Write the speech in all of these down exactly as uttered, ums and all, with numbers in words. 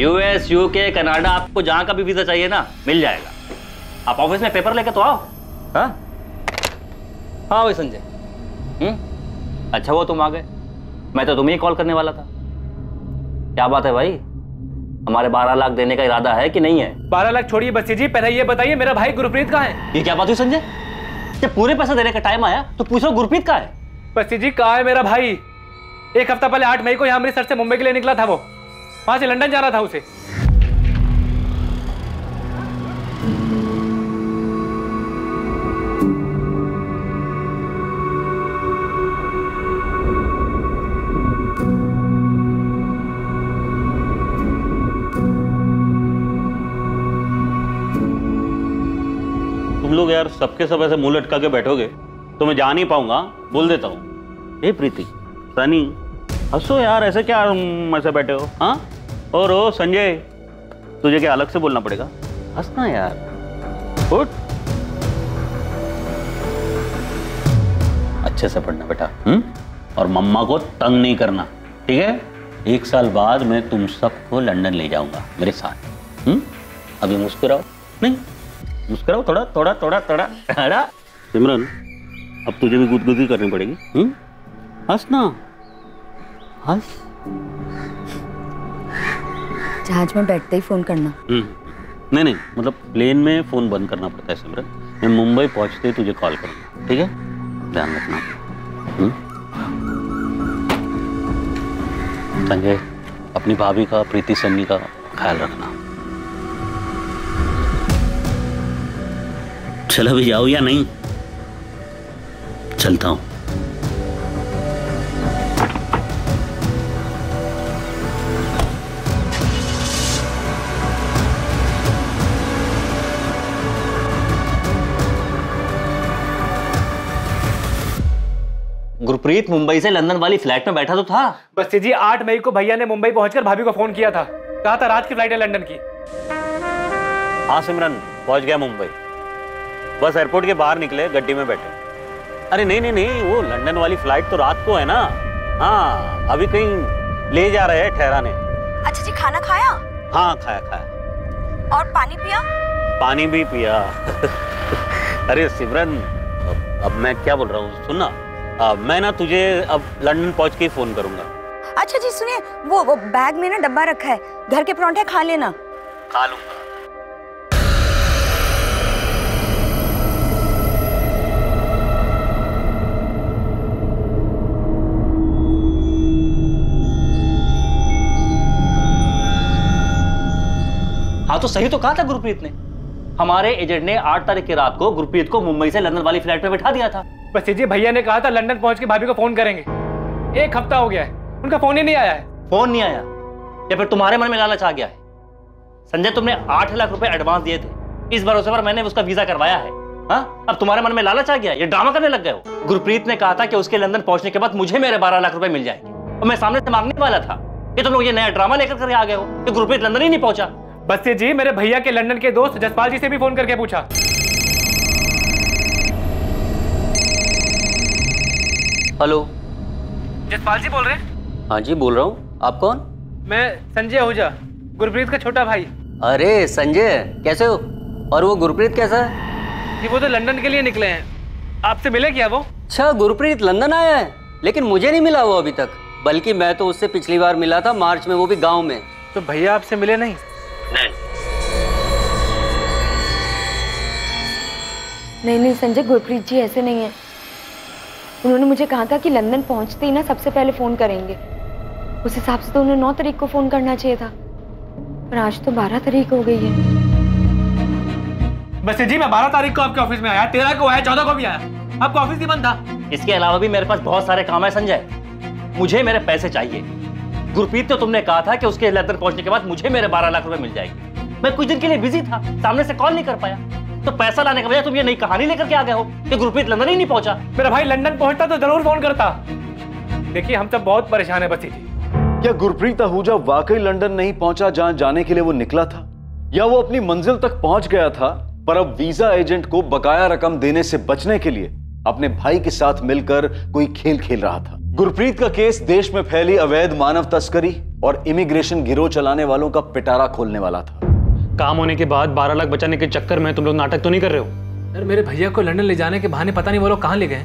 US, UK, Canada, आपको जहां का भी वीजा चाहिए ना मिल जाएगा। आप ऑफिस में पेपर लेके तो आओ। हाँ हाँ भाई संजय, हम्म अच्छा वो तुम आ गए, मैं तो तुम्हें ही कॉल करने वाला था। क्या बात है भाई, हमारे बारह लाख देने का इरादा है कि नहीं है? बारह लाख छोड़िए बस्सी जी, पहले ये बताइए मेरा भाई गुरप्रीत कहाँ है? ये क्या बात हुई संजय, जब पूरे पैसा देने का टाइम आया तो पूछ रहा गुरप्रीत कहाँ है? बस्सी जी कहाँ है मेरा भाई? एक हफ्ता पहले आठ मई को यहाँ अमृतसर से मुंबई के लिए निकला था, वो वहां से लंदन जा रहा था उसे। यार सबके सब ऐसे मुंह लटका के बैठोगे तो मैं जा नहीं पाऊंगा, बोल देता हूँ। ए प्रीति, सनी, हंसो यार, ऐसे क्या ऐसे बैठे हो? हाँ और ओ संजय, तुझे क्या अलग से बोलना पड़ेगा? हंसना यार, उठ, अच्छे से पढ़ना बेटा, हम्म और मम्मा को तंग नहीं करना, ठीक है? एक साल बाद मैं तुम सबको लंदन ले जाऊंगा मेरे साथ, हम्म अभी मुस्कुराओ, नहीं मुस्कुराओ थोड़ा थोड़ा थोड़ा थोड़ा थोड़ा। सिमरन, अब तुझे भी गुदगुदी करनी पड़ेगी, हम्म हंस ना, हंस। जहाज में बैठते ही फोन करना। नहीं नहीं मतलब प्लेन में फोन बंद करना पड़ता है सिमरन, मैं मुंबई पहुंचते ही तुझे कॉल करूंगा, ठीक है? ध्यान रखना संजय, अपनी भाभी का, प्रीति, सन्नी का ख्याल रखना। चलो भी जाओ या नहीं? चलता हूँ। गुरप्रीत मुंबई से लंदन वाली फ्लाइट में बैठा तो था। बस जी आठ मई को भैया ने मुंबई पहुंचकर भाभी को फोन किया था, कहा था रात की फ्लाइट है लंदन की। हाँ सिमरन, पहुंच गया मुंबई, बस एयरपोर्ट के बाहर निकले, गड्डी में बैठे। अरे नहीं नहीं नहीं, वो लंदन वाली फ्लाइट तो रात को है ना। हाँ अभी कहीं ले जा रहे हैं ठहराने। अच्छा जी, खाना खाया? हाँ खाया खाया। और पानी पिया? पानी भी पिया। अरे सिमरन, अब, अब मैं क्या बोल रहा हूँ सुन ना, मैं ना तुझे अब लंदन पहुँच के ही फोन करूँगा। अच्छा जी सुनिए, वो वो बैग में ना डब्बा रखा है, घर के परौंठे खा लेना। खा लूँगा। हाँ तो सही तो कहा था गुरप्रीत ने, हमारे एजेंट ने आठ तारीख की रात को गुरप्रीत को मुंबई से लंदन वाली फ्लाइट में बैठा दिया था। बस जी भैया ने कहा था लंदन पहुंच के भाभी को फोन करेंगे, एक हफ्ता हो गया है, उनका फोन ही नहीं आया है। फोन नहीं आया या फिर तुम्हारे मन में लालच आ गया है? संजय तुमने आठ लाख रुपए एडवांस दिए थे, इस भरोसे पर मैंने उसका वीजा करवाया है। हाँ अब तुम्हारे मन में लालच आ गया, ये ड्रामा करने लग गए हो। गुरप्रीत ने कहा था कि उसके लंदन पहुंचने के बाद मुझे मेरे बारह लाख रुपए मिल जाएंगे और मैं सामने से मांगने वाला था, ये तुम लोग ये नया ड्रामा लेकर कर आ गए हो कि गुरप्रीत लंदन ही नहीं पहुंचा। बस्सी जी मेरे भैया के लंदन के दोस्त जसपाल जी से भी फोन करके पूछा। हेलो, जसपाल जी बोल रहे हैं? हाँ जी बोल रहा हूँ, आप कौन? मैं संजय आहूजा, गुरप्रीत का छोटा भाई। अरे संजय कैसे हो? और वो गुरप्रीत कैसा है? जी वो तो लंदन के लिए निकले हैं, आपसे मिले क्या वो? अच्छा गुरप्रीत लंदन आया है, लेकिन मुझे नहीं मिला वो अभी तक, बल्कि मैं तो उससे पिछली बार मिला था मार्च में, वो भी गाँव में। तो भैया आपसे मिले नहीं? नहीं नहीं संजय, गुरप्रीत जी ऐसे नहीं है, उन्होंने मुझे कहा था कि लंदन पहुंचते ही ना सबसे पहले फोन करेंगे, उस हिसाब से तो उन्हें नौ तारीख को फोन करना चाहिए था, पर आज तो बारह तारीख हो गई है। बस जी मैं बारह तारीख को आपके ऑफिस में आया, तेरह को आया, चौदह को भी आया, आपका ऑफिस ही बंद था। इसके अलावा भी मेरे पास बहुत सारे काम है संजय, मुझे मेरे पैसे चाहिए। गुरप्रीत तो तुमने कहा था कि उसके लंदन पहुंचने के बाद मुझे मेरे बारह लाख रुपए मिल जाएंगे, मैं कुछ दिन के लिए बिजी था, सामने से कॉल नहीं कर पाया, तो पैसा लाने के बजाय तुम ये नई कहानी लेकर के आ गए हो कि गुरप्रीत लंदन ही नहीं पहुंचा। मेरा भाई लंदन पहुंचता तो जरूर फोन करता। देखिए हम सब बहुत परेशान है बस्सी जी। क्या गुरप्रीत आहूजा वाकई लंदन नहीं पहुंचा जहां जाने के लिए वो निकला था, या वो अपनी मंजिल तक पहुंच गया था पर अब वीजा एजेंट को बकाया रकम देने से बचने के लिए अपने भाई के साथ मिलकर कोई खेल खेल रहा था? गुरप्रीत का केस देश में फैली अवैध मानव तस्करी और इमिग्रेशन गिरोह चलाने वालों का पिटारा खोलने वाला था। काम होने के बाद बारह लाख बचाने के चक्कर में तुम लोग नाटक तो नहीं कर रहे हो? यार मेरे भैया को लंदन ले जाने के बहाने पता नहीं वो लोग कहाँ ले गए,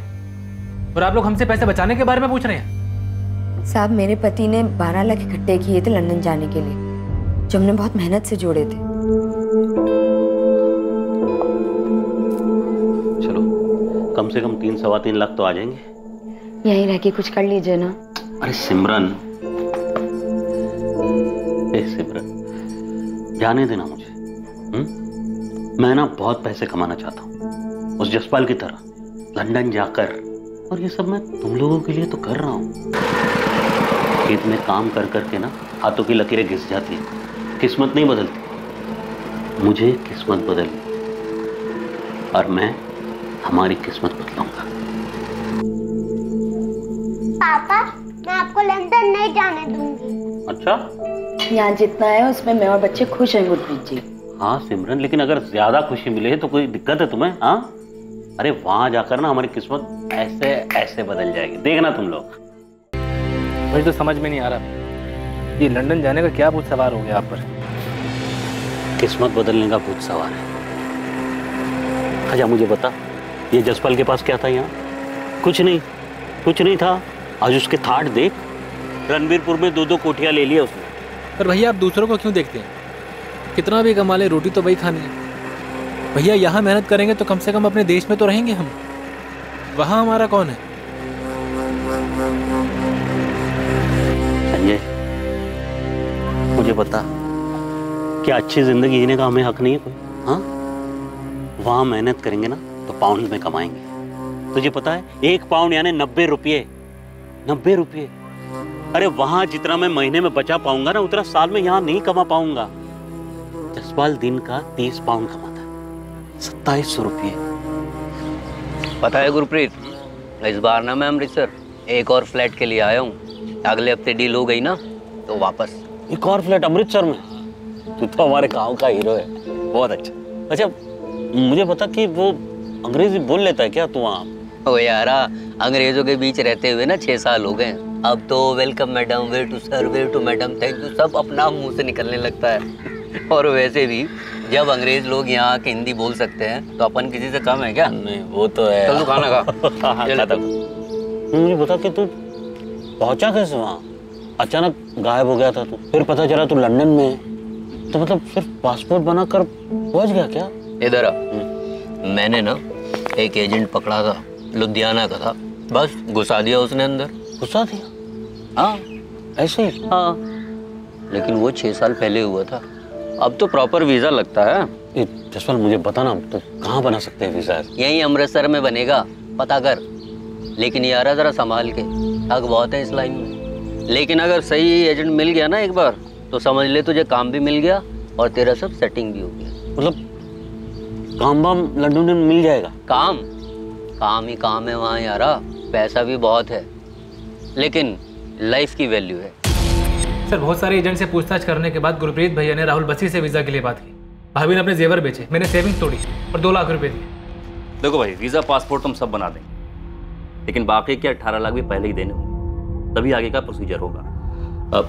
और आप लोग हमसे पैसे बचाने के बारे में पूछ रहे हैं? साहब मेरे पति ने बारह लाख इकट्ठे किए थे लंदन जाने के लिए, जो हमने बहुत मेहनत से जोड़े थे। चलो कम से कम तीन सवा तीन लाख तो आ जाएंगे, यहीं रह के कुछ कर लीजिए ना। अरे सिमरन, ए सिमरन, जाने देना मुझे। हुँ? मैं ना बहुत पैसे कमाना चाहता हूँ, उस जसपाल की तरह लंदन जाकर, और ये सब मैं तुम लोगों के लिए तो कर रहा हूँ। खेत में काम कर कर के ना हाथों की लकीरें घिस जाती है, किस्मत नहीं बदलती। मुझे किस्मत बदलनी और मैं हमारी किस्मत बदलूंगा। पापा, मैं आपको लंदन नहीं जाने दूंगी। अच्छा? यहाँ जितना है उसमें मैं और बच्चे खुश हैं गुरप्रीत जी। हाँ सिमरन, लेकिन अगर ज्यादा खुशी मिले तो कोई दिक्कत है तुम्हें? हाँ, अरे वहाँ जाकर ना हमारी किस्मत ऐसे ऐसे बदल जाएगी, देखना तुम लोग। मुझे तो समझ में नहीं आ रहा, ये लंदन जाने का क्या भूत सवार हो गया आप पर? किस्मत बदलने का भूत सवार है। अच्छा मुझे बता, ये जसपाल के पास क्या था यहाँ? कुछ नहीं, कुछ नहीं था। आज उसके थाट देख, रणबीरपुर में दो दो कोठियाँ ले लिया उसने। पर भैया आप दूसरों को क्यों देखते हैं? कितना भी कमा ले, रोटी तो वही खानी है। भैया यहाँ मेहनत करेंगे तो कम से कम अपने देश में तो रहेंगे हम, वहाँ हमारा कौन है? संजय मुझे बता, क्या अच्छी जिंदगी जीने का हमें हक नहीं है कोई? हाँ, वहाँ मेहनत करेंगे ना तो पाउंड में कमाएंगे। तुझे पता है एक पाउंड यानी नब्बे रुपये, नब्बे रुपये। अरे वहां जितना मैं महीने में बचा पाऊंगा ना उतना साल में यहाँ नहीं कमा पाऊंगा। जसपाल दिन का तीस पाउंड कमाता है, सत्ताईस सौ रुपये। पता है गुरप्रीत, इस बार ना मैं अमृतसर एक और फ्लैट के लिए आया हूँ। अगले हफ्ते डील हो गई ना तो वापस। एक और फ्लैट अमृतसर में? तू तो हमारे गाँव का हीरो है, बहुत अच्छा। अच्छा मुझे बता कि वो अंग्रेजी बोल लेता है क्या तू वहाँ? ओ यारा, अंग्रेजों के बीच रहते हुए ना छह साल हो गए अब तो। Welcome madam, well to sir, well to madam, thank you, सब अपना मुंह से निकलने लगता है। और वैसे भी जब अंग्रेज लोग यहाँ आके हिंदी बोल सकते हैं तो अपन किसी से कम है क्या? नहीं वो तो है। चल तू खाना खा। मुझे बता कि तू पहुँचा कैसे वहाँ? अचानक गायब हो गया था तू, फिर पता चला तू लंदन में है, तो मतलब सिर्फ पासपोर्ट बना कर पहुँच गया क्या? इधर मैंने ना एक एजेंट पकड़ा था, लुधियाना का था, बस घुसा दिया उसने अंदर। घुसा दिया? हाँ ऐसे ही? हाँ, लेकिन वो छः साल पहले हुआ था, अब तो प्रॉपर वीज़ा लगता है। जसपाल मुझे बताना, तो कहाँ बना सकते हैं वीज़ा? यहीं अमृतसर में बनेगा, पता कर। लेकिन यार ज़रा संभाल के, आग बहुत है इस लाइन में। लेकिन अगर सही एजेंट मिल गया ना एक बार तो समझ ले तुझे काम भी मिल गया और तेरा सब सेटिंग भी हो गया। मतलब काम वाम लंदन में मिल जाएगा? काम काम ही काम है वहाँ यारा, पैसा भी बहुत है लेकिन लाइफ की वैल्यू है। सर बहुत सारे एजेंट से पूछताछ करने के बाद गुरप्रीत भैया ने राहुल बस्सी से वीज़ा के लिए बात की। भाभी ने अपने जेवर बेचे, मैंने सेविंग्स तोड़ी और दो लाख रुपए दिए। देखो भाई, वीज़ा पासपोर्ट तुम सब बना देंगे लेकिन बाकी के अट्ठारह लाख भी पहले ही देने होंगे, तभी आगे का प्रोसीजर होगा। अब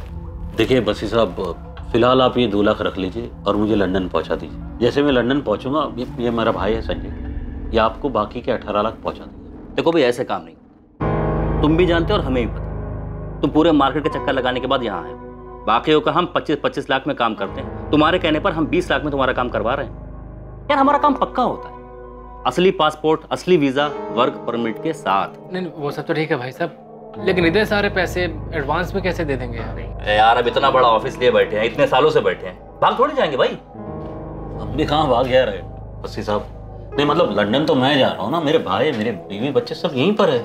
देखिए बस्सी साहब, फिलहाल आप ये दो लाख रख लीजिए और मुझे लंदन पहुँचा दीजिए। जैसे मैं लंदन पहुँचूँगा, ये मेरा भाई है संजय, या आपको बाकी के अठारह लाख पहुंचा देंगे। देखो भाई ऐसे काम नहीं, तुम भी जानते हो और हमें भी पता। तुम पूरे मार्केट के चक्कर लगाने के बाद यहाँ आए हो। बाकियों का हम पच्चीस पच्चीस लाख में काम करते हैं, तुम्हारे कहने पर हम बीस लाख में तुम्हारा काम करवा रहे हैं। यार हमारा काम पक्का होता है, असली पासपोर्ट, असली वीज़ा, वर्क परमिट के साथ। नहीं वो सब तो ठीक है भाई साहब, लेकिन इतने सारे पैसे एडवांस में कैसे दे देंगे यार? यार अब इतना बड़ा ऑफिस लिए बैठे हैं, इतने सालों से बैठे हैं, भाग थोड़ी जाएंगे भाई। अब भी कहाँ भाग गया रहे बस्सी साहब? नहीं मतलब लंदन तो मैं जा रहा हूँ ना, मेरे भाई, मेरे बीवी बच्चे सब यहीं पर है। आ,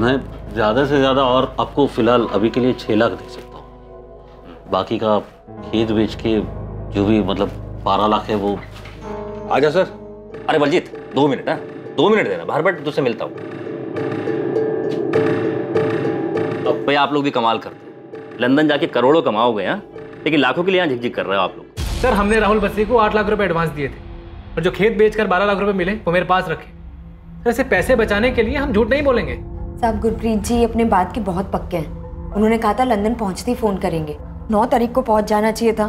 मैं ज़्यादा से ज़्यादा और आपको फ़िलहाल अभी के लिए छः लाख दे सकता हूँ। बाकी का खेत बेच के जो भी मतलब बारह लाख है वो। आ जाओ सर। अरे बलजीत दो मिनट ना, दो मिनट देना, बाहर बैठ तुझसे मिलता हूँ। अब भाई आप लोग भी कमाल करते, लंदन जाके करोड़ों कमाओगे यहाँ, लेकिन लाखों के लिए यहाँ झिकझिक कर रहे हो आप लोग। सर हमने राहुल बस्सी को आठ लाख रुपये एडवांस दिए थे और जो खेत बेचकर बारह लाख रुपए मिले वो मेरे पास रखे। ऐसे पैसे बचाने के लिए हम झूठ नहीं बोलेंगे। साहब, गुरप्रीत जी अपने बात के बहुत पक्के हैं। उन्होंने कहा था लंदन पहुंचते ही फ़ोन करेंगे। नौ तारीख को पहुंच जाना चाहिए था,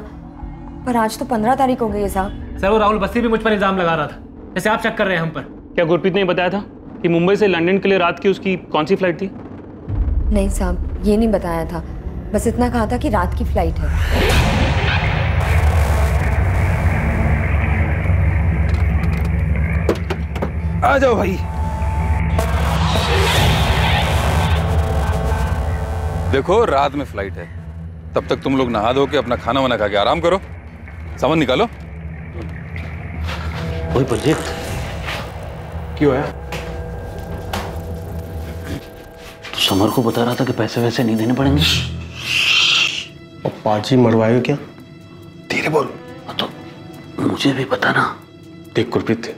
पर आज तो पंद्रह तारीख हो गई है साहब। सर, वो राहुल बस्सी भी मुझ पर इल्ज़ाम लगा रहा था, जैसे आप शक कर रहे हैं हम पर। क्या गुरप्रीत ने बताया था कि मुंबई से लंदन के लिए रात की उसकी कौन सी फ्लाइट थी? नहीं साहब, ये नहीं बताया था, बस इतना कहा था कि रात की फ्लाइट है। आ जाओ भाई। देखो, रात में फ्लाइट है, तब तक तुम लोग नहा धो के अपना खाना वाना खा के आराम करो, सामान निकालो। ओए बलजीत, क्यों है? तो समर को बता रहा था कि पैसे वैसे नहीं देने पड़ेंगे। और पार्टी मरवाए हो क्या? धीरे बोल। तो मुझे भी बताना। देख गुरप्रीत,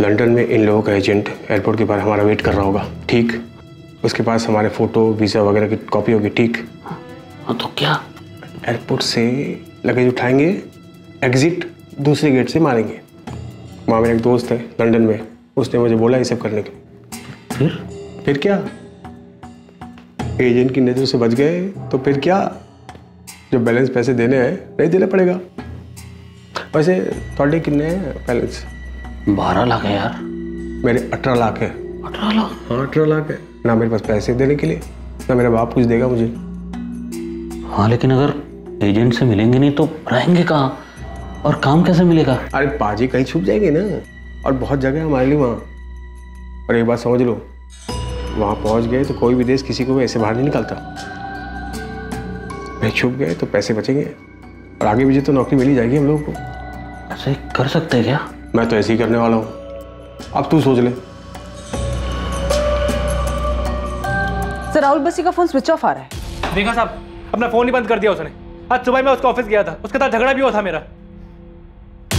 लंदन में इन लोगों का एजेंट एयरपोर्ट के बाहर हमारा वेट कर रहा होगा, ठीक? उसके पास हमारे फ़ोटो, वीज़ा वगैरह की कॉपी होगी, ठीक? हाँ, तो क्या एयरपोर्ट से लगेज उठाएंगे, एग्जिट दूसरे गेट से मारेंगे। वहाँ मेरा एक दोस्त है लंदन में, उसने मुझे बोला ये सब करने के लिए। फिर फिर क्या? एजेंट की नज़र से बच गए तो फिर क्या? जो बैलेंस पैसे देने हैं नहीं देना पड़ेगा। वैसे थोड़े कितने हैं बैलेंस? बारह लाख है यार। मेरे अठारह लाख है। अठारह लाख? हाँ, अठारह लाख है ना। मेरे पास पैसे देने के लिए ना मेरा बाप कुछ देगा मुझे। हाँ, लेकिन अगर एजेंट से मिलेंगे नहीं तो रहेंगे कहाँ और काम कैसे मिलेगा? अरे पाजी, कहीं छुप जाएंगे ना, और बहुत जगह है हमारे लिए वहाँ। और एक बात समझ लो, वहाँ पहुँच गए तो कोई भी देश किसी को भी ऐसे बाहर नहीं निकालता। मैं छुप गए तो पैसे बचेंगे, और आगे मुझे तो नौकरी मिल ही जाएगी हम लोगों को। ऐसे कर सकते हैं क्या? मैं तो ऐसे ही करने वाला हूँ, अब तू सोच ले। सर, राहुल बस्सी का फोन स्विच ऑफ आ रहा है। देखा साहब, अपना फोन ही बंद कर दिया उसने। आज सुबह मैं उसके ऑफिस गया था, उसके साथ झगड़ा भी हुआ था मेरा।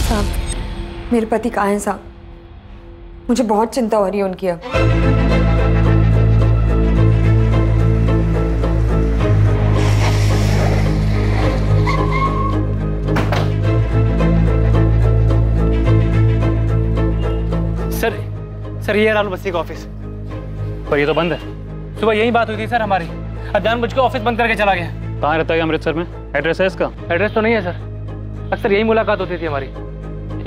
साहब, मेरे पति कहाँ हैं साहब? मुझे बहुत चिंता हो रही है उनकी। अब सर, ये राहुल बस्सी का ऑफिस, पर ये तो बंद है। सुबह यही बात हुई थी सर हमारी। अज्ञान मुझ के ऑफिस बंद करके चला गया। कहाँ रहता है? अमृतसर में। एड्रेस है इसका? एड्रेस तो नहीं है सर, अक्सर यही मुलाकात होती थी हमारी।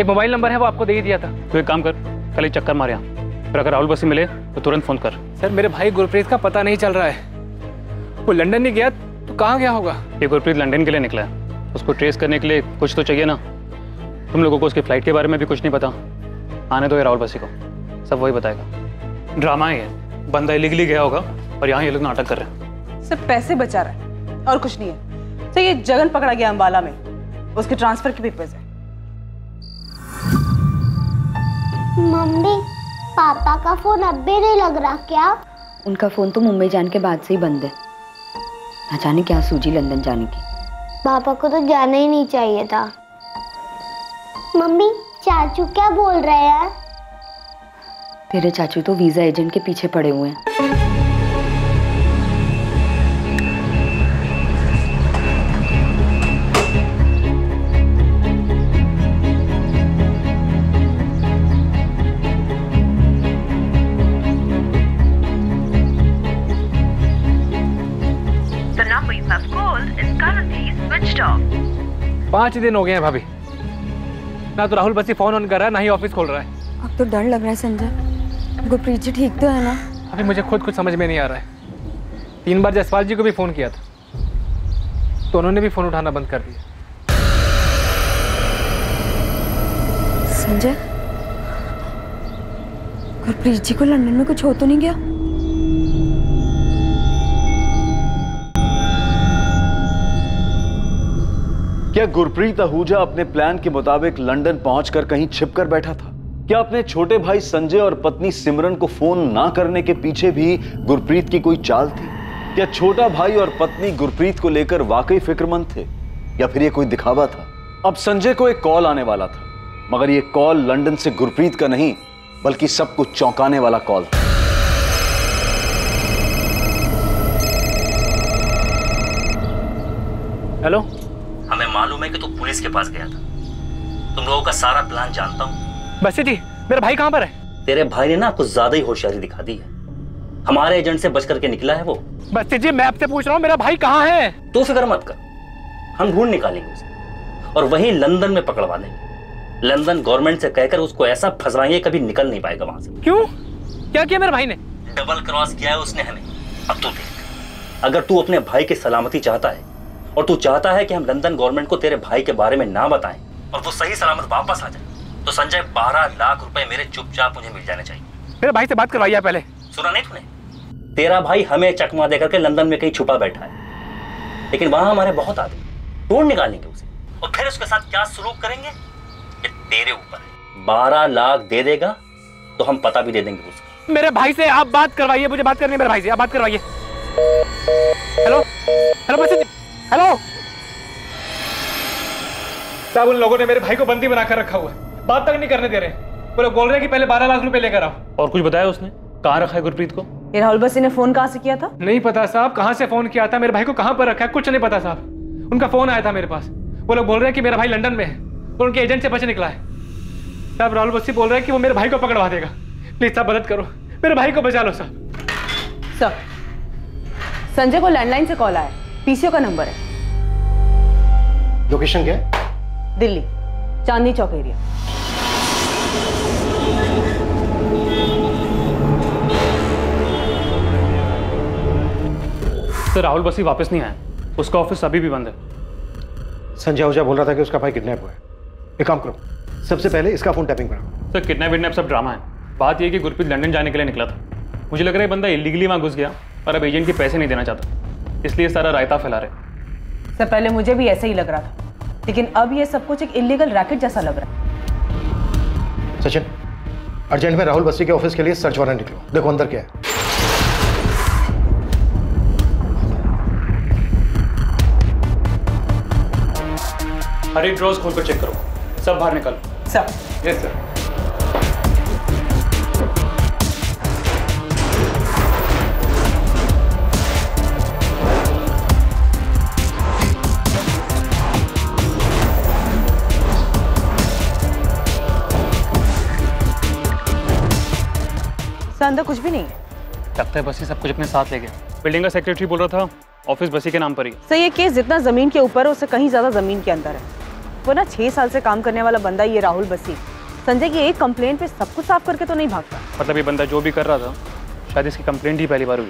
एक मोबाइल नंबर है, वो आपको दे ही दिया था। तो एक काम कर, कल ही चक्कर मारे यहाँ, फिर अगर राहुल बस्सी मिले तो तुरंत फ़ोन कर। सर, मेरे भाई गुरप्रीत का पता नहीं चल रहा है। वो लंदन नहीं गया तो कहाँ गया होगा? ये गुरप्रीत लंदन के लिए निकला है, उसको ट्रेस करने के लिए कुछ तो चाहिए ना। तुम लोगों को उसकी फ़्लाइट के बारे में भी कुछ नहीं पता। आने दो ये राहुल बस्सी को, सब वही बताएगा। ड्रामा ही है, बंदा इलीगली गया होगा और यहाँ ये लोग नाटक कर रहे हैं। सिर्फ पैसे बचा रहा है और कुछ नहीं है। तो ये जगन पकड़ा गया अंबाला में, उसके ट्रांसफर के पेपर्स हैं। मम्मी, पापा का फोन अब भी नहीं लग रहा क्या? उनका फोन तो मुंबई जाने के बाद से ही बंद है। ना जाने क्या सूझी लंदन जाने की। पापा को तो जाना ही नहीं चाहिए था। मम्मी, चाचू क्या बोल रहे हैं? तेरे चाचू तो वीजा एजेंट के पीछे पड़े हुए हैं। The number you have called is currently switched off. पाँच दिन हो गए हैं भाभी, ना तो राहुल बस्सी फोन ऑन कर रहा है, ना ही ऑफिस खोल रहा है। अब तो डर लग रहा है संजय। गुरप्रीत जी ठीक तो है ना? अभी मुझे खुद कुछ समझ में नहीं आ रहा है। तीन बार जसपाल जी को भी फ़ोन किया था तो उन्होंने भी फ़ोन उठाना बंद कर दिया। संजय, गुरप्रीत जी को लंदन में कुछ हो तो नहीं गया? क्या गुरप्रीत आहूजा अपने प्लान के मुताबिक लंदन पहुंचकर कहीं छिपकर बैठा था? क्या अपने छोटे भाई संजय और पत्नी सिमरन को फोन ना करने के पीछे भी गुरप्रीत की कोई चाल थी? क्या छोटा भाई और पत्नी गुरप्रीत को लेकर वाकई फिक्रमंद थे, या फिर ये कोई दिखावा था? अब संजय को एक कॉल आने वाला था, मगर ये कॉल लंदन से गुरप्रीत का नहीं, बल्कि सबको चौंकाने वाला कॉल था। हेलो, हमें मालूम है कि तू पुलिस के पास गया था, तुम लोगों का सारा प्लान जानता हूं। बस्सी जी, मेरा भाई कहाँ पर है? तेरे भाई ने ना कुछ ज्यादा ही होशियारी दिखा दी है। हमारे एजेंट से बच करके निकला है वो। बस्ती जी मैं आपसे पूछ रहा हूँ मेरा भाई कहाँ है? तू फिक्र मत कर, हम ढूंढ निकालेंगे उसे और वहीं लंदन में पकड़वा देंगे। लंदन गवर्नमेंट से कहकर उसको ऐसा फंसवाएंगे कभी निकल नहीं पाएगा वहां से। क्यों, क्या किया मेरे भाई ने? डबल क्रॉस किया है उसने हमें। अब तू देख, अगर तू अपने भाई की सलामती चाहता है और तू चाहता है कि हम लंदन गवर्नमेंट को तेरे भाई के बारे में ना बताएं और वो सही सलामत वापस आ जाए, तो संजय बारह लाख रुपए मेरे चुपचाप मुझे मिल जाने चाहिए। मेरे भाई से बात करवाइए पहले। सुना नहीं तूने, तेरा भाई हमें चकमा देकर के लंदन में कहीं छुपा बैठा है, लेकिन वहां हमारे बहुत आदमी ढूंढ निकालेंगे उसे और फिर उसके साथ क्या सलूक करेंगे ये तेरे ऊपर है। बारह लाख दे देगा तो हम पता भी दे देंगे उसका। मेरे भाई से आप बात करवाइए, मुझे बात करनी है मेरे भाई से, आप बात करवाइए। हेलो हेलो बस हेलो साहब, उन लोगों ने मेरे भाई को बंदी बनाकर रखा हुआ है, बात तक नहीं करने दे रहे। वो लोग बोल रहे हैं कि पहले बारह लाख रुपए लेकर आओ। और कुछ बताया उसने कहाँ रखा है गुरप्रीत को? ये राहुल बस्सी ने फोन कहाँ से किया था? नहीं पता साहब, कहाँ से फोन किया था, मेरे भाई को कहाँ पर रखा है कुछ नहीं पता साहब। उनका फोन आया था मेरे पास, वो लोग बोल रहे हैं कि मेरा भाई लंदन में है और उनके एजेंट से बच निकला है। साहब राहुल बस्सी बोल रहे हैं कि वो मेरे भाई को पकड़वा देगा। प्लीज साहब मदद करो, मेरे भाई को बचा लो साहब। सर संजय को लैंडलाइन से कॉल आया, पीसीओ का नंबर है। लोकेशन क्या है? दिल्ली, चांदनी चौक एरिया। सर राहुल बस्सी वापस नहीं आया, उसका ऑफिस अभी भी बंद है। संजय आहूजा बोल रहा था कि उसका भाई किडनैप हुआ है। एक काम करो, सबसे पहले इसका फोन टैपिंग करो। सर किडनैप विडनैप सब ड्रामा है, बात यह कि गुरप्रीत लंदन जाने के लिए निकला था। मुझे लग रहा है बंदा इलीगली वहां घुस गया और अब एजेंट के पैसे नहीं देना चाहता, इसलिए सारा रायता फैला रहे। सर पहले मुझे भी ऐसे ही लग रहा था, लेकिन अब ये सब कुछ एक इलीगल रैकेट जैसा लग रहा है। सचिन अर्जेंट में राहुल बस्सी के ऑफिस के लिए सर्च वारंट निकलो, देखो अंदर क्या है। हर एक ड्रॉज खोलकर चेक करो, सब बाहर निकालो। Sir yes sir. अंदर कुछ भी नहीं है। लगता है बस्सी सब कुछ अपने साथ ले गया। बिल्डिंग का सेक्रेटरी बोल रहा था ऑफिस बस्सी के नाम पर ही। सर ये केस जितना जमीन के ऊपर है उससे कहीं ज्यादा जमीन के अंदर है। वो ना छह साल से काम करने वाला बंदा ये राहुल बस्सी, संजय की एक कंप्लेंट पे सब कुछ साफ करके तो नहीं भागता। मतलब ये बंदा जो भी कर रहा था शायद इसकी कंप्लेंट ही पहली बार हुई।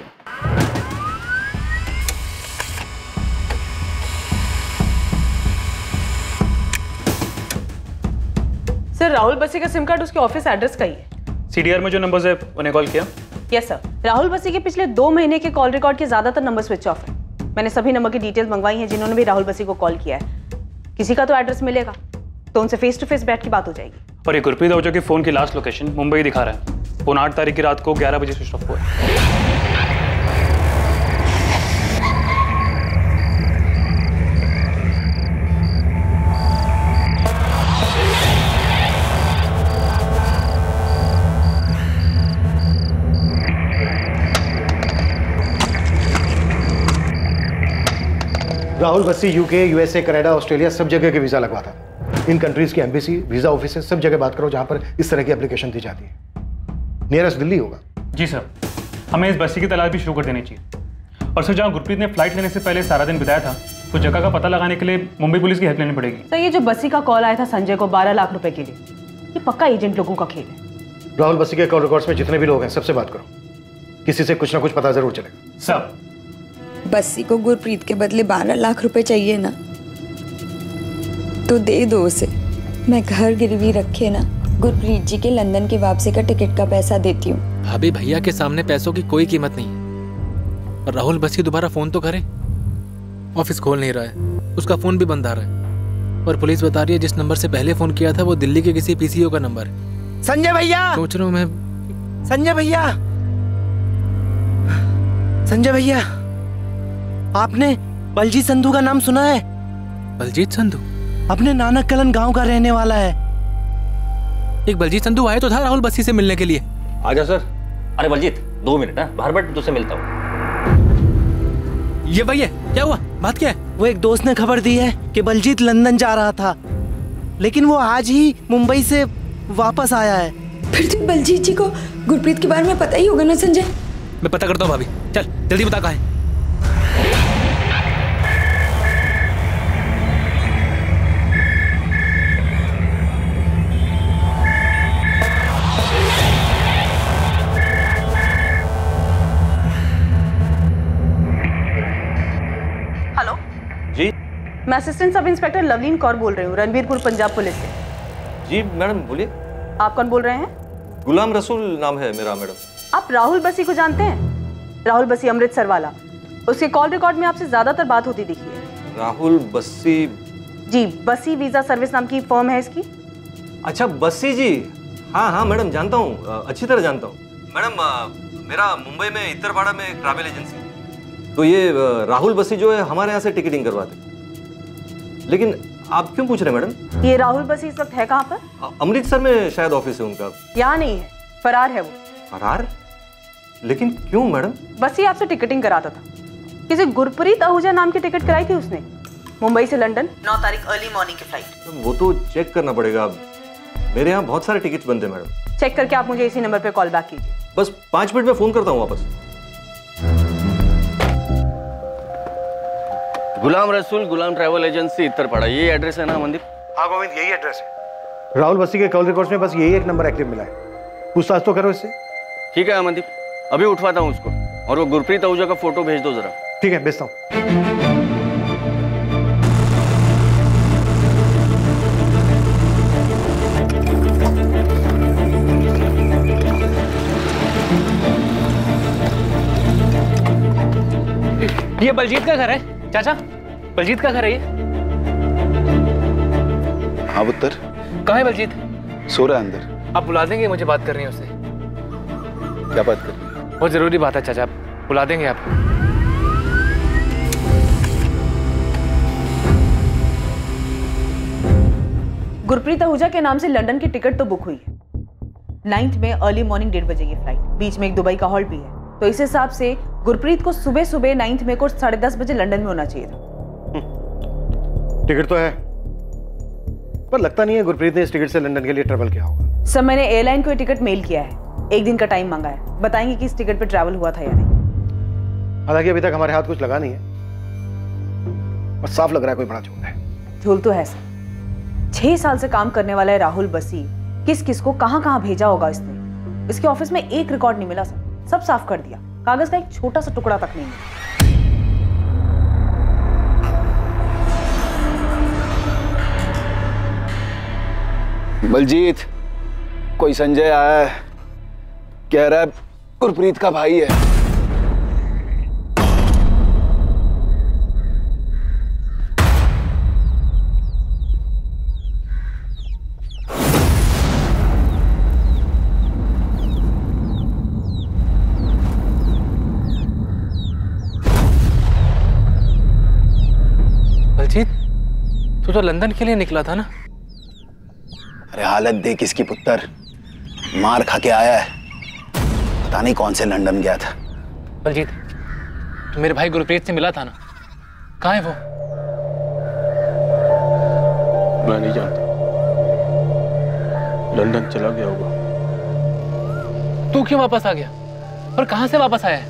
सर राहुल बस्सी का सिम कार्ड उसके ऑफिस एड्रेस का ही है। सीडीआर में जो नंबर्स है उन्हें कॉल किया? यस सर, राहुल बस्सी के पिछले दो महीने के कॉल रिकॉर्ड के ज्यादातर नंबर स्विच ऑफ है। मैंने सभी नंबर की डिटेल्स मंगवाई हैं जिन्होंने भी राहुल बस्सी को कॉल किया है। किसी का तो एड्रेस मिलेगा तो उनसे फेस टू फेस बैठ की बात हो जाएगी। और ये गुरप्रीत आहूजा के फोन की लास्ट लोकेशन मुंबई दिखा रहा है। फोन आठ तारीख की रात को ग्यारह बजे स्विच ऑफ हुआ है। Rahul Bassi UK, USA, Canada, Australia सब जगह के वीज़ा लगवाता है। इन कंट्रीज़ की एम्बेसी, वीज़ा ऑफिस सब जगह बात करो जहाँ पर इस तरह की एप्लीकेशन दी जाती है। नियरेस्ट दिल्ली होगा। जी सर, हमें इस बस्सी की तलाश भी शुरू कर देनी चाहिए। और सर जहाँ गुरप्रीत ने फ्लाइट लेने से पहले सारा दिन बिताया था तो जगह का पता लगाने के लिए मुंबई पुलिस की हेल्प लेनी पड़ेगी। सर ये जो बस्सी का कॉल आया था संजय को बारह लाख रुपए के लिए, ये पक्का एजेंट लोगों का खेल है। राहुल बस्सी के कॉल रिकॉर्ड्स में जितने भी लोग हैं सबसे बात करो, किसी से कुछ ना कुछ पता जरूर चलेगा। सर बस्सी को गुरप्रीत के बदले बारह लाख रुपए चाहिए ना, तो दे दो उसे। मैं घर गिरवी रखे ना गुरप्रीत जी के लंदन की वापसी का टिकट का पैसा देती हूँ। भाभी भैया के सामने पैसों की कोई कीमत नहीं। और राहुल बस्सी दोबारा फोन तो करे, ऑफिस खोल नहीं रहा है, उसका फोन भी बंद आ रहा है और पुलिस बता रही है जिस नंबर से पहले फोन किया था वो दिल्ली के किसी पीसीओ का नंबर है। संजय भैया सोच रहा हूँ मैं, संजय भैया संजय भैया आपने बलजीत संधू का नाम सुना है? बलजीत संधू अपने नानक कलन गांव का रहने वाला है। एक बलजीत संधू आया तो था राहुल बस्सी से मिलने के लिए। आ जाओ सर। अरे बलजीत दो मिनट ना, बाहर बैठ, तुझसे मिलता हूँ। ये भैया क्या हुआ, बात क्या है? वो एक दोस्त ने खबर दी है कि बलजीत लंदन जा रहा था लेकिन वो आज ही मुंबई से वापस आया है। फिर तो बलजीत जी को गुरप्रीत के बारे में पता ही होगा ना संजय? मैं पता करता हूँ भाभी, चल जल्दी बता कहाँ है। मैं assistant sub inspector Lovleen Kaur बोल रही हूँ, रणबीरपुर पंजाब पुलिस से। जी मैडम बोलिए। आप कौन बोल रहे हैं? गुलाम रसूल नाम है मेरा मैडम। आप राहुल बसी को जानते हैं? राहुल बसी अमृतसर वाला, उसके कॉल रिकॉर्ड में आपसे ज्यादातर बात होती दिखी है। राहुल बसी? जी, बसी वीजा सर्विस नाम की फर्म है इसकी। अच्छा बसी जी, हाँ हाँ मैडम जानता हूँ, अच्छी तरह जानता हूँ। मैडम मेरा मुंबई में इतरवाड़ा में ट्रैवल एजेंसी, तो ये राहुल बसी जो है हमारे यहाँ से टिकटिंग करवाते। लेकिन आप क्यों पूछ रहे हैं मैडम? ये राहुल बसी इस वक्त है कहाँ पर? अमृतसर में शायद ऑफिस है उनका। यहाँ नहीं है, फरार है वो। फरार? लेकिन क्यों मैडम? बसी आपसे टिकटिंग कराता था, किसी गुरप्रीत आहूजा नाम की टिकट कराई थी उसने, मुंबई से लंदन, नौ तारीख अर्ली मॉर्निंग की फ्लाइट। तो वो तो चेक करना पड़ेगा, मेरे यहाँ बहुत सारे टिकट बनते हैं मैडम। चेक करके आप मुझे इसी नंबर पर कॉल बैक कीजिए। बस पाँच मिनट में फोन करता हूँ वापस। गुलाम रसूल, गुलाम ट्रैवल एजेंसी इतरपाड़ा, ये एड्रेस है ना मंदीप? हाँ गोविंद, यही एड्रेस है। राहुल बस्सी के कॉल रिकॉर्ड्स में बस यही एक नंबर एक्टिव मिला है, पूछताछ तो करो इससे। ठीक है अमनदीप, अभी उठवाता हूँ उसको, और वो गुरप्रीत आहूजा का फोटो भेज दो जरा। ठीक है भेजता हूँ। ये बलजीत का घर है चाचा, बलजीत का घर है ये। हाँ पुत्र, कहाँ है बलजीत? सो रहा है अंदर। आप बुला देंगे? मुझे बात करनी है उससे। क्या बात करनी है? बहुत जरूरी बात है चाचा, आप बुला देंगे? आपको गुरप्रीत आहूजा के नाम से लंदन की टिकट तो बुक हुई है, नाइन्थ में अर्ली मॉर्निंग डेढ़ बजे की फ्लाइट, बीच में एक दुबई का हॉल्ट भी है, तो इस हिसाब से गुरप्रीत को सुबह सुबह नाइन्थ में को साढ़े दस बजे लंदन में होना चाहिए था। टिकट तो है, पर लगता नहीं है गुरप्रीत ने इस टिकट से लंदन के लिए ट्रैवल किया होगा। सर मैंने एयरलाइन को टिकट मेल किया है, एक दिन का टाइम मांगा है, बताएंगे कि इस टिकट पर ट्रैवल हुआ था या नहीं। हालांकि अभी तक हमारे हाथ कुछ लगा नहीं है, पर साफ लग रहा है कोई बड़ा झूठ है। झूठ तो है सर, छह साल से काम करने वाला है राहुल बसी, किस किस को कहाँ कहाँ भेजा होगा इसने। इसके ऑफिस में एक रिकॉर्ड नहीं मिला सर, सब साफ कर दिया, कागज का एक छोटा सा टुकड़ा तक नहीं है। बलजीत, कोई संजय आया है, कह रहा है गुरप्रीत का भाई है। तू तो लंदन के लिए निकला था ना? अरे हालत देख इसकी पुत्तर, मार खा के आया है, पता नहीं कौन से लंदन गया था। बलजीत, तू मेरे भाई गुरप्रीत से मिला था ना, कहाँ है वो? मैं नहीं जानता, लंदन चला गया होगा। तू क्यों वापस आ गया, पर कहाँ से वापस आया है?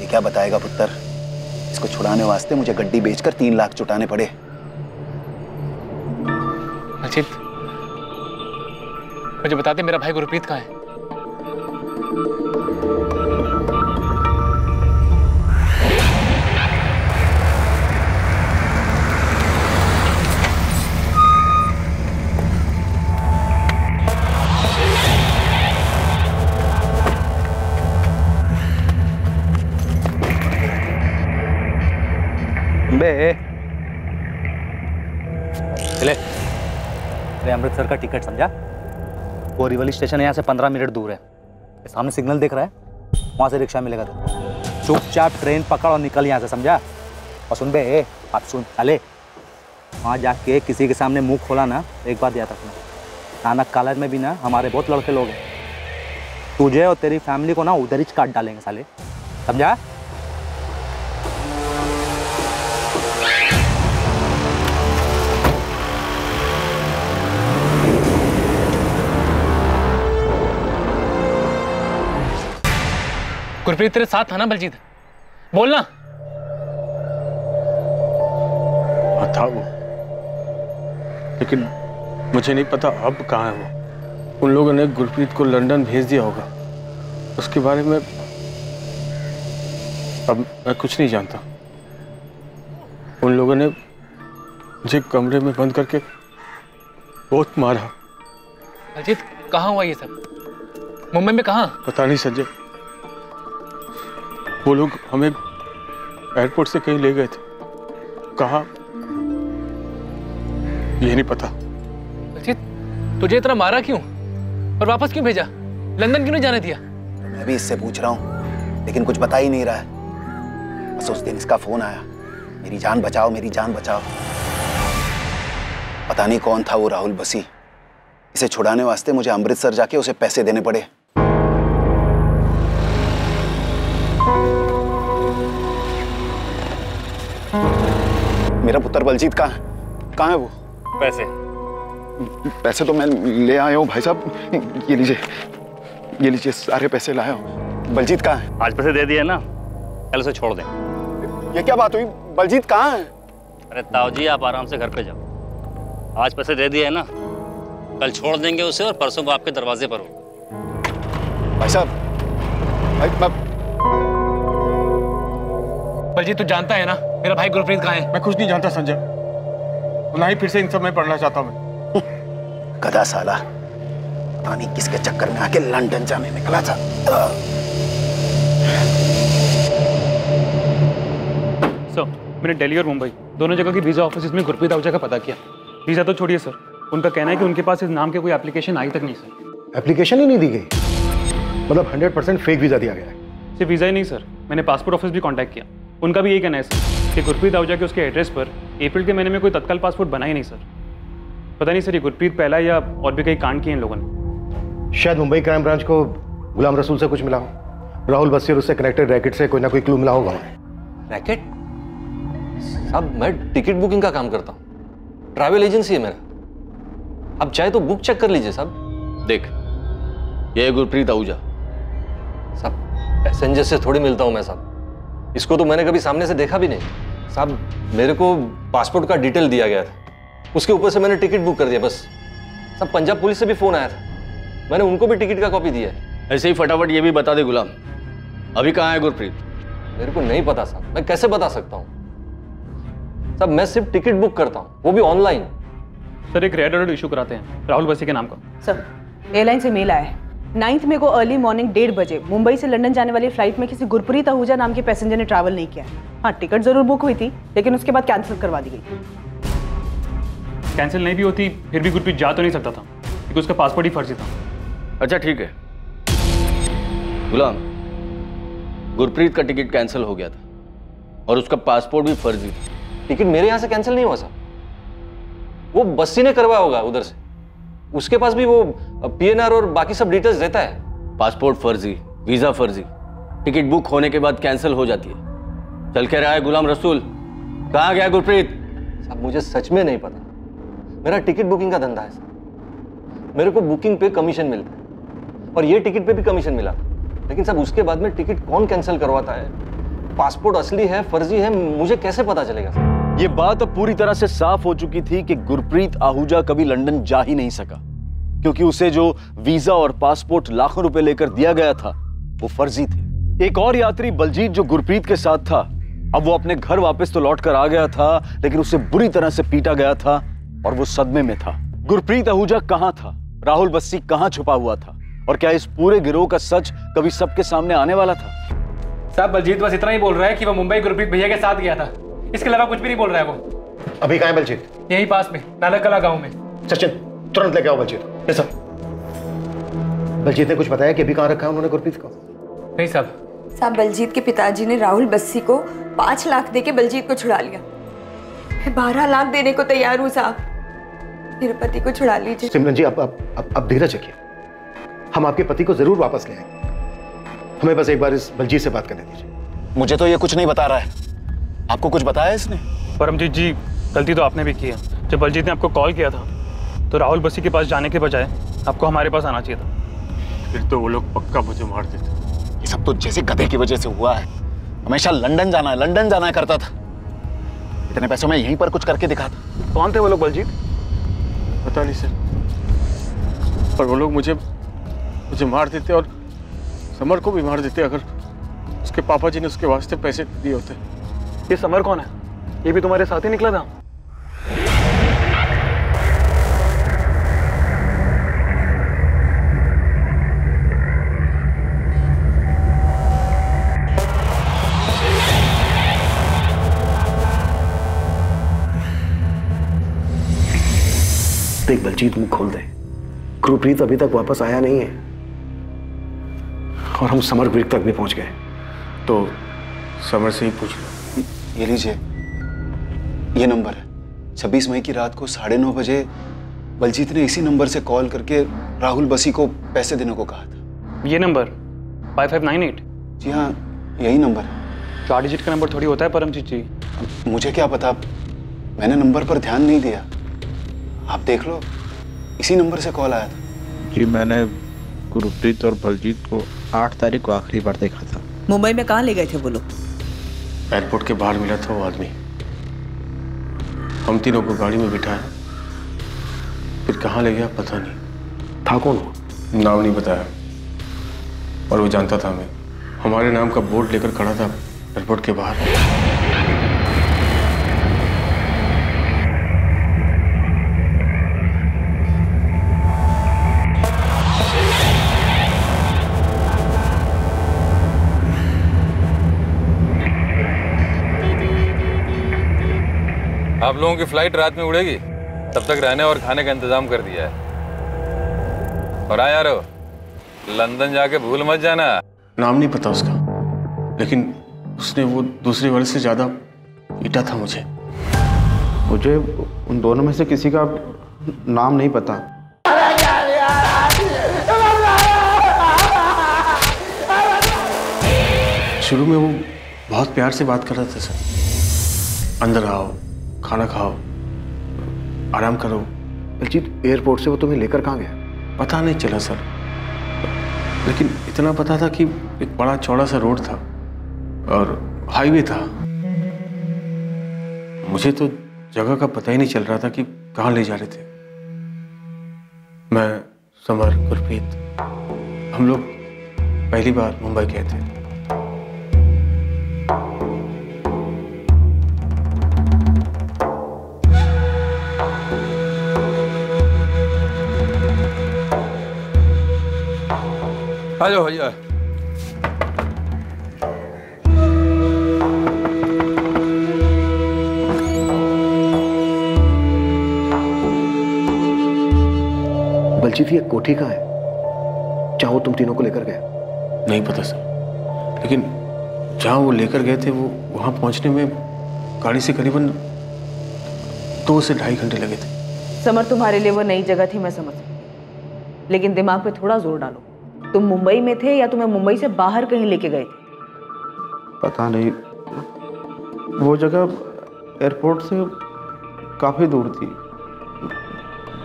ये क्या बताएगा पुत्तर, इसको छुड़ाने वास्ते मुझे गड्डी बेचकर तीन लाख चुटाने पड़े। अचित, मुझे बताते मेरा भाई गुरप्रीत कहाँ है? ले अमृतसर का टिकट समझा, वो रिवली स्टेशन है यहाँ से पंद्रह मिनट दूर है, सामने सिग्नल दिख रहा है, वहाँ से रिक्शा मिलेगा तुमको। चुपचाप ट्रेन पकड़ और निकल यहाँ से समझा। और सुन बे, आप सुन, अले वहाँ जाके किसी के सामने मुंह खोला ना, एक बात याद रखना, नानक कॉलेज में भी ना हमारे बहुत लड़के लोग हैं, तुझे और तेरी फैमिली को ना उधर ही काट डालेंगे साले, समझा? गुरप्रीत तेरे साथ था ना बलजीत? बोलना। था वो, लेकिन मुझे नहीं पता अब कहाँ है वो। उन लोगों ने गुरप्रीत को लंदन भेज दिया होगा। उसके बारे में अब मैं कुछ नहीं जानता। उन लोगों ने मुझे कमरे में बंद करके बहुत मारा। बलजीत कहाँ हुआ ये सब? मुंबई में कहाँ? पता नहीं संजय, वो लोग हमें एयरपोर्ट से कहीं ले गए थे, कहाँ ये नहीं पता। बलजीत तुझे इतना मारा क्यों और वापस क्यों भेजा? लंदन क्यों नहीं जाने दिया? मैं भी इससे पूछ रहा हूँ लेकिन कुछ बता ही नहीं रहा है। बस उस दिन इसका फोन आया, मेरी जान बचाओ मेरी जान बचाओ। पता नहीं कौन था वो राहुल बसी। इसे छुड़ाने वास्ते मुझे अमृतसर जाके उसे पैसे देने पड़े। मेरा पुत्र बलजीत कहाँ है? कहाँ है वो? पैसे पैसे तो मैं ले आया हूँ भाई साहब, ये लीजिए ये लीजिए सारे पैसे लाया हूँ। बलजीत कहाँ है? आज पैसे दे दिए ना, कल उसे छोड़ दें। ये क्या बात हुई? बलजीत कहाँ है? अरे ताऊ जी आप आराम से घर पे जाओ। आज पैसे दे दिए है ना, कल छोड़ देंगे उसे और परसों को आपके दरवाजे पर हो। भाई साहब बलजीत तू जानता है ना मेरा भाई गुरप्रीत कहाँ है? मैं कुछ नहीं जानता संजय, ना ही फिर से इन सब में पढ़ना चाहता हूँ। गधा साला, पता नहीं किसके चक्कर में आके लंदन जाने निकला था। सर मैंने दिल्ली और मुंबई दोनों जगह की वीजा ऑफिस में गुरप्रीत आहूजा का पता किया। वीजा तो छोड़िए सर, उनका कहना है कि उनके पास इस नाम के कोई एप्लीकेशन आई तक नहीं सर। एप्लीकेशन ही नहीं दी गई? मतलब हंड्रेड परसेंट फेक वीजा दिया गया है? सिर्फ वीजा ही नहीं सर, मैंने पासपोर्ट ऑफिस भी कॉन्टैक्ट किया, उनका भी यही कहना है सर कि गुरप्रीत आहूजा के उसके एड्रेस पर अप्रैल के महीने में कोई तत्काल पासपोर्ट बना ही नहीं सर। पता नहीं सर ये गुरप्रीत पहला या और भी कई कांड किए इन लोगों ने। शायद मुंबई क्राइम ब्रांच को गुलाम रसूल से कुछ मिला हो, राहुल बस्सी और उससे कनेक्टेड रैकेट से कोई ना कोई क्लू मिला होगा। रैकेट? साहब मैं टिकट बुकिंग का काम करता हूँ, ट्रैवल एजेंसी है मेरा, आप चाहे तो बुक चेक कर लीजिए साहब। देख ये गुरप्रीत आहूजा साहब, पैसेंजर से थोड़ी मिलता हूँ मैं साहब, इसको तो मैंने कभी सामने से देखा भी नहीं साहब। मेरे को पासपोर्ट का डिटेल दिया गया था, उसके ऊपर से मैंने टिकट बुक कर दिया बस साहब। पंजाब पुलिस से भी फ़ोन आया था, मैंने उनको भी टिकट का कॉपी दिया है। ऐसे ही फटाफट ये भी बता दे गुलाम, अभी कहाँ है गुरप्रीत? मेरे को नहीं पता साहब, मैं कैसे बता सकता हूँ साहब, मैं सिर्फ टिकट बुक करता हूँ वो भी ऑनलाइन। सर एक रेड अलर्ट इशू कराते हैं राहुल बस्सी के नाम का। सर एयरलाइन से मेल आया है, नाइन्थ मई को अर्ली मॉर्निंग डेढ़ बजे मुंबई से लंदन जाने वाली फ्लाइट में किसी गुरप्रीत आहूजा नाम के पैसेंजर ने ट्रैवल नहीं किया। हाँ टिकट जरूर बुक हुई थी लेकिन उसके बाद कैंसिल करवा दी गई। कैंसिल नहीं भी होती फिर भी गुरप्रीत जा तो नहीं सकता था क्योंकि उसका पासपोर्ट ही फर्जी था। अच्छा ठीक है गुलाम, गुरप्रीत का टिकट कैंसिल हो गया था और उसका पासपोर्ट भी फर्जी था। टिकट मेरे यहाँ से कैंसिल नहीं हुआ साहब, वो बस्सी ने करवाया होगा उधर से, उसके पास भी वो पीएनआर और बाकी सब डिटेल्स देता है। पासपोर्ट फर्जी, वीजा फर्जी, टिकट बुक होने के बाद कैंसिल हो जाती है। चल के रहा है गुलाम रसूल, कहाँ गया गुरप्रीत? साहब मुझे सच में नहीं पता, मेरा टिकट बुकिंग का धंधा है साहब, मेरे को बुकिंग पे कमीशन मिलता है और ये टिकट पे भी कमीशन मिला, लेकिन साहब उसके बाद में टिकट कौन कैंसिल करवाता है? पासपोर्ट असली है फर्जी है मुझे कैसे पता चलेगा साहब? ये बात अब पूरी तरह से साफ हो चुकी थी कि गुरप्रीत आहूजा कभी लंदन जा ही नहीं सका क्योंकि उसे जो वीजा और पासपोर्ट लाखों रुपए लेकर दिया गया था वो फर्जी थे। एक और यात्री बलजीत जो गुरप्रीत के साथ था, अब वो अपने घर वापस तो लौट कर आ गया था लेकिन उसे बुरी तरह से पीटा गया था और वो सदमे में था। गुरप्रीत आहूजा कहाँ था? राहुल बस्सी कहाँ छुपा हुआ था? और क्या इस पूरे गिरोह का सच कभी सबके सामने आने वाला था? साहब बलजीत बस इतना ही बोल रहा है कि वह मुंबई गुरप्रीत भैया के साथ गया था, इसके अलावा कुछ भी नहीं बोल रहा है वो। अभी कहाँ है बलजीत? यहीं पास में नालाकला गांव में। सचिन तुरंत लेके आओ बलजीत। Yes sir. बलजीत ने कुछ बताया कि अभी कहाँ रखा है उन्होंने गुरप्रीत को? नहीं साहब। साहब बलजीत के पिताजी ने राहुल बस्सी को पांच लाख देके बलजीत को छुड़ा लिया, मैं बारह लाख देने को तैयार हूँ साहब, मेरे पति को छुड़ा लीजिए। सिमरन जी आप आप धीरज रखिए, हम आपके पति को जरूर वापस ले आएंगे, हमें बस एक बार इस बलजीत से बात करने दीजिए। मुझे तो ये कुछ नहीं बता रहा है, आपको कुछ बताया इसने? परमजीत जी गलती तो आपने भी की है, जब बलजीत ने आपको कॉल किया था तो राहुल बस्सी के पास जाने के बजाय आपको हमारे पास आना चाहिए था। फिर तो वो लोग पक्का मुझे मार देते। ये सब तो जैसे गधे की वजह से हुआ है। हमेशा लंदन जाना है लंदन जाना है करता था। इतने पैसों में यहीं पर कुछ करके दिखा था। कौन थे वो लोग बलजीत? पता नहीं सर, पर वो लोग मुझे मुझे मार देते और समर को भी मार देते अगर उसके पापा जी ने उसके वास्ते पैसे दिए होते। ये समर कौन है? ये भी तुम्हारे साथ ही निकला था? देख बलजीत, मुंह खोल दे। गुरप्रीत अभी तक वापस आया नहीं है और हम समर ब्रिक तक भी पहुंच गए, तो समर से ही पूछ लो। ये लीजिए, ये नंबर है। छब्बीस मई की रात को साढ़े नौ बजे बलजीत ने इसी नंबर से कॉल करके राहुल बसी को पैसे देने को कहा था। ये नंबर पाँच पाँच नौ आठ? जी हाँ, यही नंबर है। चार डिजिट का नंबर थोड़ी होता है परमजीत जी। मुझे क्या पता, मैंने नंबर पर ध्यान नहीं दिया। आप देख लो, इसी नंबर से कॉल आया था। जी, मैंने गुरप्रीत और बलजीत को आठ तारीख को आखिरी बार देखा था। मुंबई में कहाँ ले गए थे वो लोग? एयरपोर्ट के बाहर मिला था वो आदमी। हम तीनों को गाड़ी में बिठाया, फिर कहाँ ले गया पता नहीं। था कौन वो? नाम नहीं बताया, और वो जानता था मैं। हमारे नाम का बोर्ड लेकर खड़ा था एयरपोर्ट के बाहर। आप लोगों की फ्लाइट रात में उड़ेगी, तब तक रहने और खाने का इंतजाम कर दिया है। और आ यारो, लंदन जाके भूल मत जाना। नाम नहीं पता उसका, लेकिन उसने वो दूसरे वाले से ज्यादा पीटा था मुझे। मुझे उन दोनों में से किसी का नाम नहीं पता। शुरू में वो बहुत प्यार से बात कर रहा था। सर अंदर आओ, खाना खाओ, आराम करो। बलजीत, एयरपोर्ट से वो तुम्हें लेकर कहाँ गया? पता नहीं चला सर, लेकिन इतना पता था कि एक बड़ा चौड़ा सा रोड था और हाईवे था। मुझे तो जगह का पता ही नहीं चल रहा था कि कहाँ ले जा रहे थे। मैं, समर, गुरप्रीत, हम लोग पहली बार मुंबई गए थे। आ जाओ भैया। बलजीत, ये कोठी कहाँ है जहाँ वो तुम तीनों को लेकर गए? नहीं पता सर, लेकिन जहाँ वो लेकर गए थे वो वहाँ पहुँचने में गाड़ी से करीबन दो से ढाई घंटे लगे थे। समर, तुम्हारे लिए वो नई जगह थी, मैं समझ सकती, लेकिन दिमाग पे थोड़ा जोर डालो। तुम मुंबई में थे या तुम्हें मुंबई से बाहर कहीं लेके गए थे? पता नहीं, वो जगह एयरपोर्ट से काफ़ी दूर थी।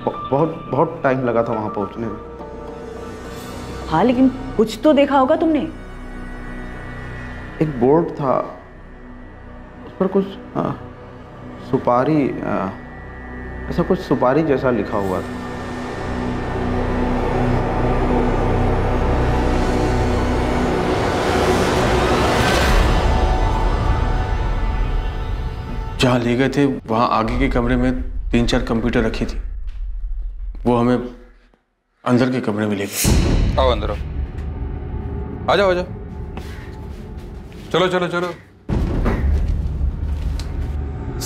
बहुत बहुत टाइम लगा था वहाँ पहुँचने में। हाँ, लेकिन कुछ तो देखा होगा तुमने। एक बोर्ड था, उस पर कुछ आ, सुपारी आ, ऐसा कुछ सुपारी जैसा लिखा हुआ था। जहाँ ले गए थे वहाँ आगे के कमरे में तीन चार कंप्यूटर रखी थी। वो हमें अंदर के कमरे में ले गए। आओ अंदर, आओ, आ जाओ आ जाओ, चलो चलो चलो।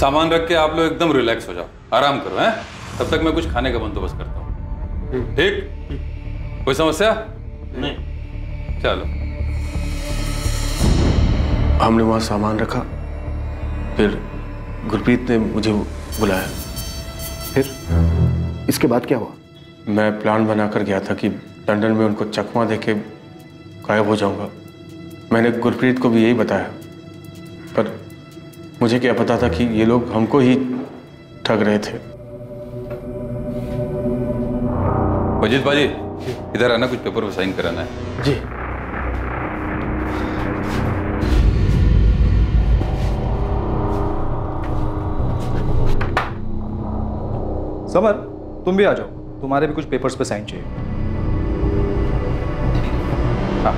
सामान रख के आप लोग एकदम रिलैक्स हो जाओ, आराम करो। हैं, तब तक मैं कुछ खाने का बंदोबस्त करता हूँ। ठीक, कोई समस्या नहीं? चलो। हमने वहाँ सामान रखा, फिर गुरप्रीत ने मुझे बुलाया। फिर इसके बाद क्या हुआ? मैं प्लान बनाकर गया था कि लंदन में उनको चकमा देके गायब हो जाऊंगा। मैंने गुरप्रीत को भी यही बताया, पर मुझे क्या पता था कि ये लोग हमको ही ठग रहे थे। बलजीत बाजी, इधर आना, कुछ पेपर पर साइन कराना है। जी। समर, तुम भी आ जाओ, तुम्हारे भी कुछ पेपर्स पे साइन चाहिए। हाँ।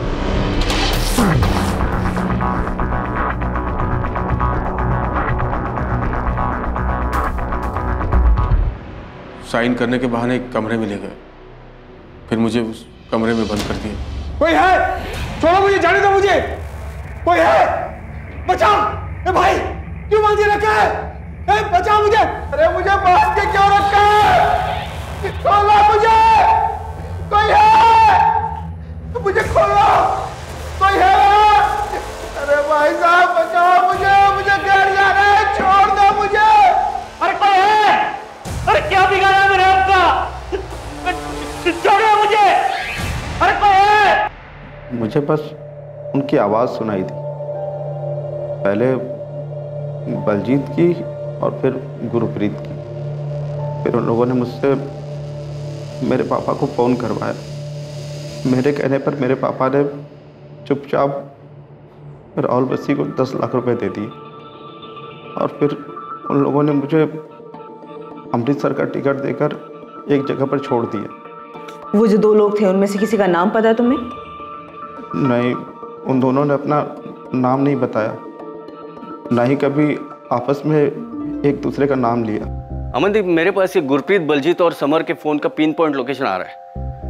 साइन करने के बहाने एक कमरे में ले गए, फिर मुझे उस कमरे में बंद कर दिया। कोई है? छोड़ो मुझे, जाने दो मुझे। कोई है? बचाओ। ए भाई, क्यों बांधे रखा है? ए बचाओ मुझे। अरे मुझे बांध के क्यों रखा है? खोलो मुझे, कोई है? मुझे खोलो, कोई है? अरे भाई साहब बचाओ मुझे, मुझे घर जाना है, छोड़ दो मुझे। अरे कोई है? अरे क्या बिगाड़ा मेरे आपका, छोड़ो मुझे। अरे कोई है? मुझे बस उनकी आवाज़ सुनाई थी, पहले बलजीत की और फिर गुरप्रीत की। फिर उन लोगों ने मुझसे मेरे पापा को फ़ोन करवाया। मेरे कहने पर मेरे पापा ने चुपचाप राहुल बस्सी को दस लाख रुपए दे दिए और फिर उन लोगों ने मुझे अमृतसर का टिकट देकर एक जगह पर छोड़ दिया। वो जो दो लोग थे उनमें से किसी का नाम पता है तुम्हें? नहीं, उन दोनों ने अपना नाम नहीं बताया, ना ही कभी आपस में एक दूसरे का नाम लिया। अमनदीप, मेरे पास ये गुरप्रीत, बलजीत और समर के फ़ोन का पिन पॉइंट लोकेशन आ रहा है।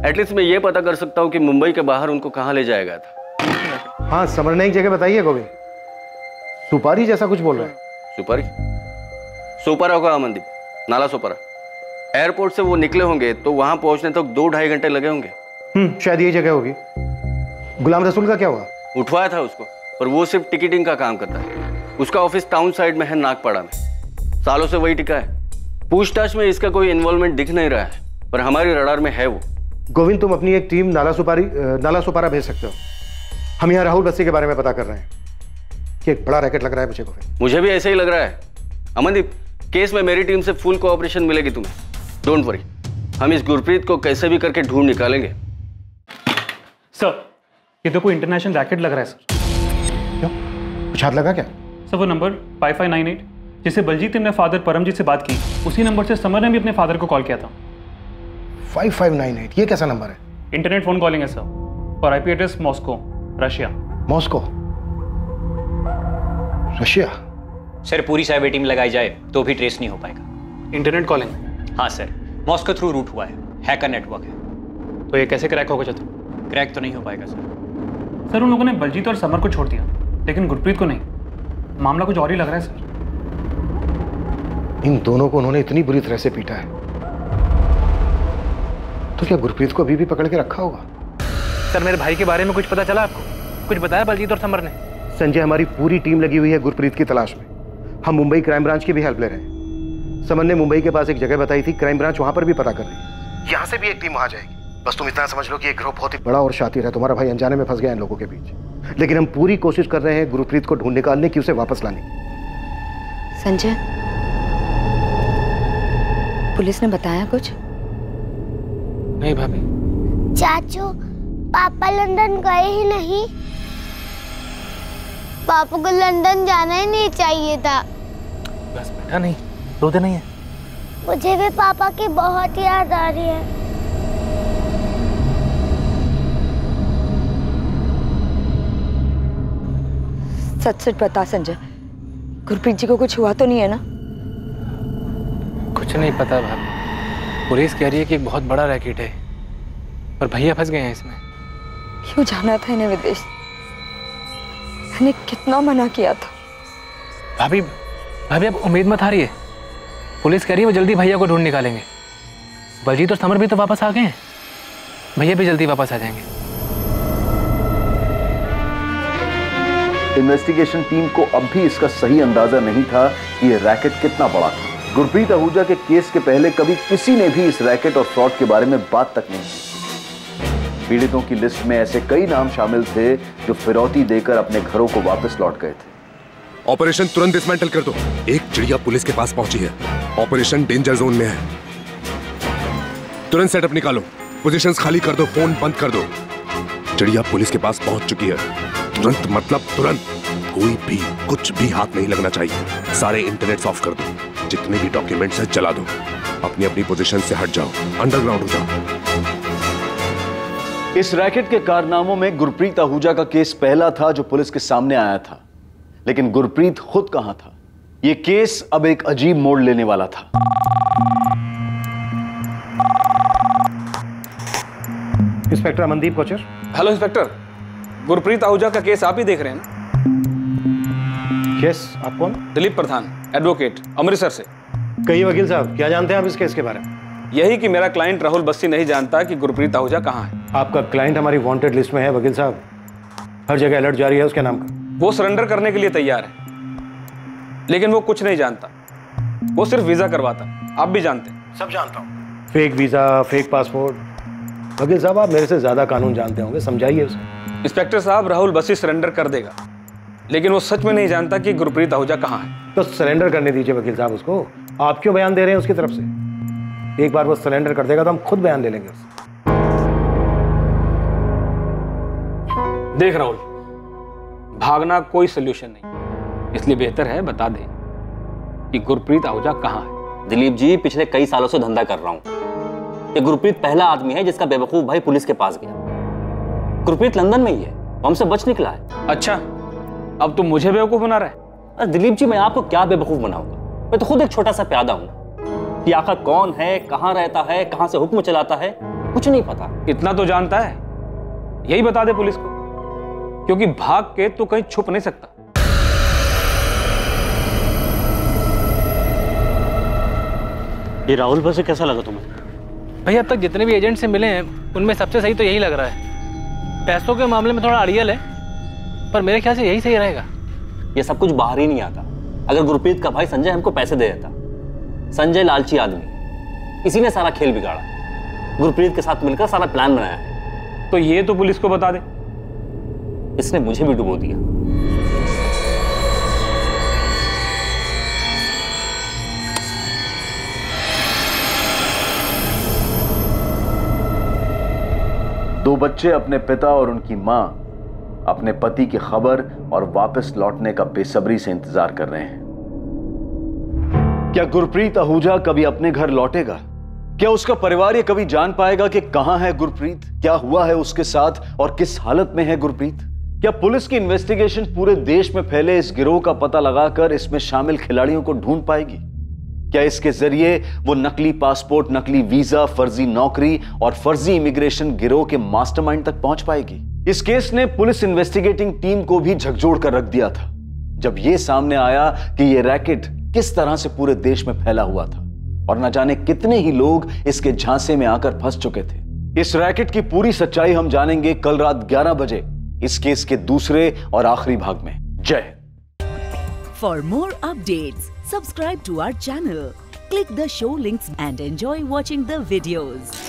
एटलीस्ट मैं ये पता कर सकता हूँ कि मुंबई के बाहर उनको कहाँ ले जाया गया था। हाँ, समर ने एक जगह बताई है गोविंद, सुपारी जैसा कुछ बोल रहा है। सुपारी? सोपारा होगा अमनदीप, नालासोपारा। एयरपोर्ट से वो निकले होंगे तो वहाँ पहुँचने तक दो ढाई घंटे लगे होंगे। शायद ये जगह होगी। गुलाम रसूल का क्या हुआ? उठवाया था उसको, पर वो सिर्फ टिकटिंग का काम करता है। उसका ऑफिस टाउन साइड में है, नागपाड़ा में, सालों से वही टिका है। पूछताछ में इसका कोई इन्वॉल्वमेंट दिख नहीं रहा है, पर हमारी रडार में है वो। गोविंद, तुम अपनी एक टीम नालासोपारी नालासोपारा भेज सकते हो। हम यहाँ राहुल बस्सी के बारे में पता कर रहे हैं कि एक बड़ा रैकेट लग रहा है मुझे गोविंद। मुझे भी ऐसा ही लग रहा है अमनदीप। केस में मेरी टीम से फुल कोऑपरेशन मिलेगी तुम्हें, डोंट वरी। हम इस गुरप्रीत को कैसे भी करके ढूंढ निकालेंगे। सर, ये तो कोई इंटरनेशनल रैकेट लग रहा है सर। क्यों, कुछ हाथ लगा क्या? सर, वो number five five nine eight, जिससे बलजीत ने अपने फादर परमजीत से बात की, उसी नंबर से समर ने भी अपने फादर को कॉल किया था। फाइव फाइव नाइन एट, ये कैसा नंबर है? इंटरनेट फ़ोन कॉलिंग है सर, और IP address Moscow, Russia. Moscow, Russia? Sir, पूरी साइबर टीम लगाई जाए तो भी ट्रेस नहीं हो पाएगा। Internet calling? हाँ सर, मॉस्को थ्रू रूट हुआ है, हैकर नेटवर्क है। तो ये कैसे क्रैक होगा? चतुर क्रैक तो नहीं हो पाएगा सर। सर, उन लोगों ने बलजीत और समर को छोड़ दिया, लेकिन गुरप्रीत को नहीं। मामला कुछ और ही लग रहा है सर। इन दोनों को उन्होंने इतनी बुरी तरह से पीटा है, तो क्या गुरप्रीत को अभी भी पकड़ के रखा होगा? सर, मेरे भाई के बारे में कुछ पता चला आपको? कुछ बताया बलजीत और समर ने? संजय, हमारी पूरी टीम लगी हुई है गुरप्रीत की तलाश में। हम मुंबई क्राइम ब्रांच की भी हेल्प ले रहे हैं। समर ने मुंबई के पास एक जगह बताई थी, क्राइम ब्रांच वहां पर भी पता कर रही है। यहाँ से भी एक टीम आ जाएगी। बस तुम इतना समझ लो कि एक ग्रुप बहुत ही बड़ा और शातिर है। तुम्हारा भाई अनजाने में फंस गया इन लोगों के बीच, लेकिन हम पूरी कोशिश कर रहे हैं गुरप्रीत को ढूंढ निकालने की, उसे वापस लाने की। संजय, पुलिस ने बताया कुछ? नहीं भाभी। चाचू, पापा लंदन गए ही नहीं? पापा को लंदन जाना ही नहीं चाहिए था। बस बेटा, नहीं रोते नहीं है। मुझे भी पापा की बहुत याद आ रही है। सच सच बता संजय, गुरप्रीत जी को कुछ हुआ तो नहीं है ना? कुछ नहीं पता भाभी। पुलिस कह रही है कि एक बहुत बड़ा रैकेट है, पर भैया फंस गए हैं इसमें। क्यों जाना था इन्हें विदेश? मैंने कितना मना किया था। भाभी भाभी अब उम्मीद मत हारिए। पुलिस कह रही है वो जल्दी भैया को ढूंढ निकालेंगे। बलजीत और समर भी तो वापस आ गए हैं, भैया भी जल्दी वापस आ जाएंगे। इन्वेस्टिगेशन टीम को अब भी इसका सही अंदाजा नहीं था कि ये रैकेट कितना बड़ा था। गुरप्रीत आहूजा के केस के पहले कभी किसी ने भी इस रैकेट और फ्रॉड के बारे में बात तक नहीं की। पीड़ितों की लिस्ट में ऐसे कई नाम शामिल थे जो फिरौती देकर अपने घरों को वापस लौट गए थे। ऑपरेशन तुरंत डिसमेंटल कर दो। एक चिड़िया पुलिस के पास पहुंची है, ऑपरेशन डेंजर जोन में है। तुरंत सेटअप निकालो, पोजीशंस खाली कर दो, फोन बंद कर दो। चिड़िया पुलिस के पास पहुंच चुकी है। तुरंत मतलब तुरंत, कोई भी कुछ भी हाथ नहीं लगना चाहिए। सारे इंटरनेट ऑफ कर दो, जितने भी डॉक्यूमेंट्स हैं जला दो। अपनी अपनी पोजीशन से हट जाओ, अंडरग्राउंड हो जाओ। इस रैकेट के कारनामों में गुरप्रीत आहूजा का केस पहला था जो पुलिस के सामने आया था, लेकिन गुरप्रीत खुद कहां था? यह केस अब एक अजीब मोड़ लेने वाला था। Inspector Amandeep Kochar. Hello inspector, Gurpreet Ahuja का केस आप ही देख रहे हैं ना? यस। आप कौन? दिलीप प्रधान, एडवोकेट, अमृतसर से। कई वकील साहब, क्या जानते हैं आप इस केस के बारे में? यही कि मेरा क्लाइंट राहुल बस्सी नहीं जानता कि गुरप्रीत आहूजा कहाँ है। आपका क्लाइंट हमारी वांटेड लिस्ट में है वकील साहब, हर जगह अलर्ट जारी है उसके नाम का। वो सरेंडर करने के लिए तैयार है, लेकिन वो कुछ नहीं जानता, वो सिर्फ वीजा करवाता। आप भी जानते हैं। सब जानता हूँ। Fake visa, fake passport. वकील साहब, आप मेरे से ज्यादा कानून जानते होंगे, समझाइए उसे। इंस्पेक्टर साहब, राहुल बस्सी सरेंडर कर देगा, लेकिन वो सच में नहीं जानता कि गुरप्रीत आहूजा कहाँ है। तो सरेंडर करने दीजिए वकील साहब उसको। आप क्यों बयान दे रहे हैं उसकी तरफ से? एक बार वो सरेंडर कर देगा तो हम खुद बयान दे लेंगे उससे। देख राहुल, भागना कोई सलूशन नहीं, इसलिए बेहतर है बता दें कि गुरप्रीत आहूजा कहाँ है। दिलीप जी, पिछले कई सालों से धंधा कर रहा हूं। ये गुरप्रीत पहला आदमी है जिसका बेवकूफ भाई पुलिस के पास गया। गुरप्रीत लंदन में ही है, हमसे बच निकला है। अच्छा, अब तुम मुझे बेवकूफ बना रहे? अरे दिलीप जी, मैं आपको क्या बेवकूफ बनाऊंगा? मैं तो खुद एक छोटा सा प्यादा हूँ कि आखिर कौन है, कहाँ रहता है, कहाँ से हुक्म चलाता है, कुछ नहीं पता। इतना तो जानता है, यही बता दे पुलिस को, क्योंकि भाग के तो कहीं छुप नहीं सकता। ये राहुल भाई से कैसा लगा तुम्हें? भाई, अब तक जितने भी एजेंट से मिले हैं उनमें सबसे सही तो यही लग रहा है। पैसों के मामले में थोड़ा अड़ियल है, पर मेरे ख्याल से यही सही रहेगा। ये सब कुछ बाहर ही नहीं आता। अगर गुरप्रीत का भाई संजय हमको पैसे दे देता। संजय लालची आदमी, इसी ने सारा खेल बिगाड़ा। गुरप्रीत के साथ मिलकर सारा प्लान बनाया है। तो ये तो पुलिस को बता दे। इसने मुझे भी डुबो दिया। दो बच्चे, अपने पिता और उनकी मां, अपने पति की खबर और वापस लौटने का बेसब्री से इंतजार कर रहे हैं। क्या गुरप्रीत आहूजा कभी अपने घर लौटेगा? क्या उसका परिवार ये कभी जान पाएगा कि कहां है गुरप्रीत, क्या हुआ है उसके साथ और किस हालत में है गुरप्रीत? क्या पुलिस की इन्वेस्टिगेशन पूरे देश में फैले इस गिरोह का पता लगाकर इसमें शामिल खिलाड़ियों को ढूंढ पाएगी? क्या इसके जरिए वो नकली पासपोर्ट, नकली वीजा, फर्जी नौकरी और फर्जी इमिग्रेशन गिरोह के मास्टरमाइंड तक पहुंच पाएगी? इस केस ने पुलिस इन्वेस्टिगेटिंग टीम को भी झकझोर कर रख दिया था जब यह सामने आया कि यह रैकेट किस तरह से पूरे देश में फैला हुआ था और न जाने कितने ही लोग इसके झांसे में आकर फंस चुके थे। इस रैकेट की पूरी सच्चाई हम जानेंगे कल रात ग्यारह बजे इस केस के दूसरे और आखिरी भाग में। जय। For more updates subscribe to our channel, click the show links and enjoy watching the videos.